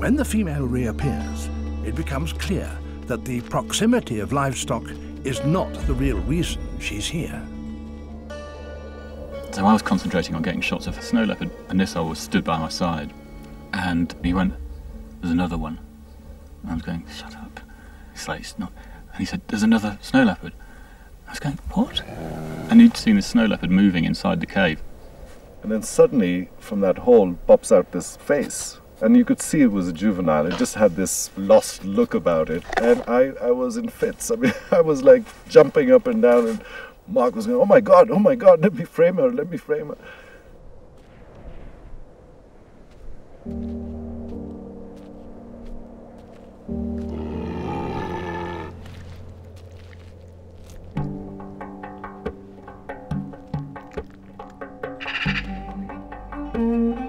When the female reappears, it becomes clear that the proximity of livestock is not the real reason she's here. So I was concentrating on getting shots of a snow leopard, and Nisar was stood by my side, and he went, "There's another one." And I was going, "Shut up." He's like, "It's not." And he said, "There's another snow leopard." I was going, "What?" And he'd seen the snow leopard moving inside the cave. And then suddenly, from that hole, pops out this face. And you could see it was a juvenile. It just had this lost look about it. And I was in fits. I mean, I was like jumping up and down, and Mark was going, oh my God, let me frame her, let me frame her."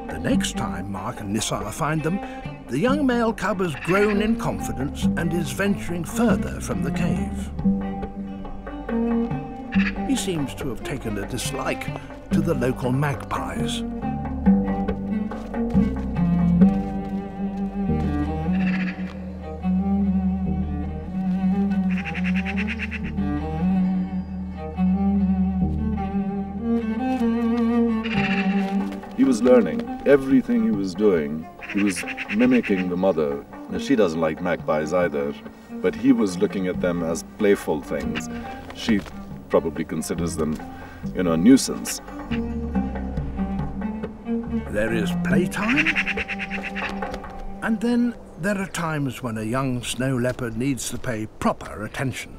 The next time Mark and Nisar find them, the young male cub has grown in confidence and is venturing further from the cave. He seems to have taken a dislike to the local magpies. He was learning. Everything he was doing, he was mimicking the mother. And she doesn't like magpies either, but he was looking at them as playful things. She probably considers them, you know, a nuisance. There is playtime, and then there are times when a young snow leopard needs to pay proper attention.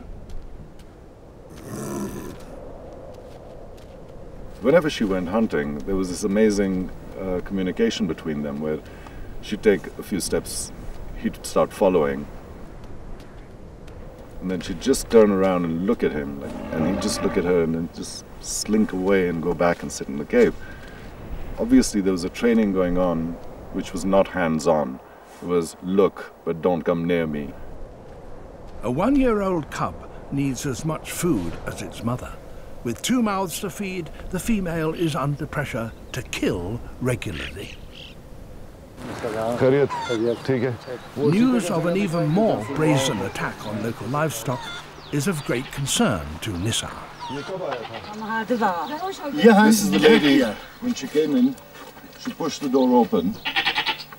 Whenever she went hunting, there was this amazing communication between them, where she'd take a few steps, he'd start following, and then she'd just turn around and look at him, like, and he'd just look at her and then just slink away and go back and sit in the cave. Obviously there was a training going on which was not hands-on. It was, look, but don't come near me. A one-year-old cub needs as much food as its mother. With two mouths to feed, the female is under pressure to kill regularly. News of an even more brazen attack on local livestock is of great concern to Nisar. This is the lady. When she came in, she pushed the door open,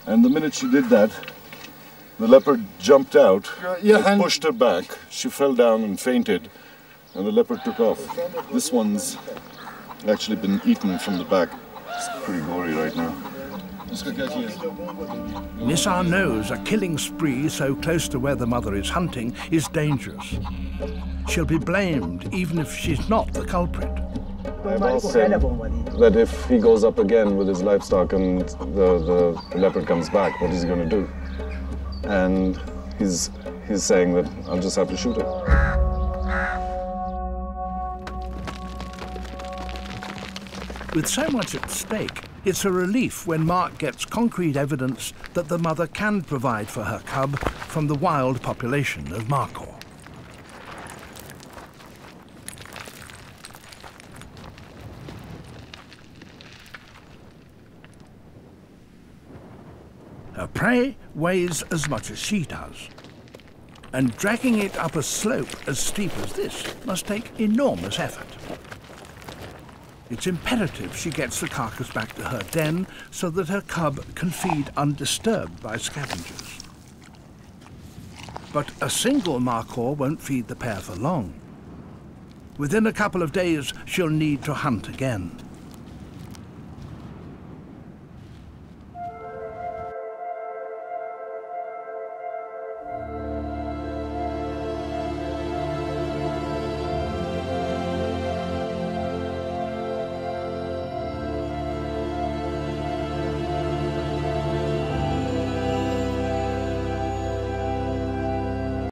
and the minute she did that, the leopard jumped out and pushed her back. She fell down and fainted, and the leopard took off. This one's actually been eaten from the back. It's pretty gory right now. Nisar knows a killing spree so close to where the mother is hunting is dangerous. She'll be blamed even if she's not the culprit. I've also said that if he goes up again with his livestock and the leopard comes back, what is he going to do? And he's saying that I'll just have to shoot it. With so much at stake, it's a relief when Mark gets concrete evidence that the mother can provide for her cub from the wild population of Markhor. Her prey weighs as much as she does, and dragging it up a slope as steep as this must take enormous effort. It's imperative she gets the carcass back to her den so that her cub can feed undisturbed by scavengers. But a single Markhor won't feed the pair for long. Within a couple of days, she'll need to hunt again.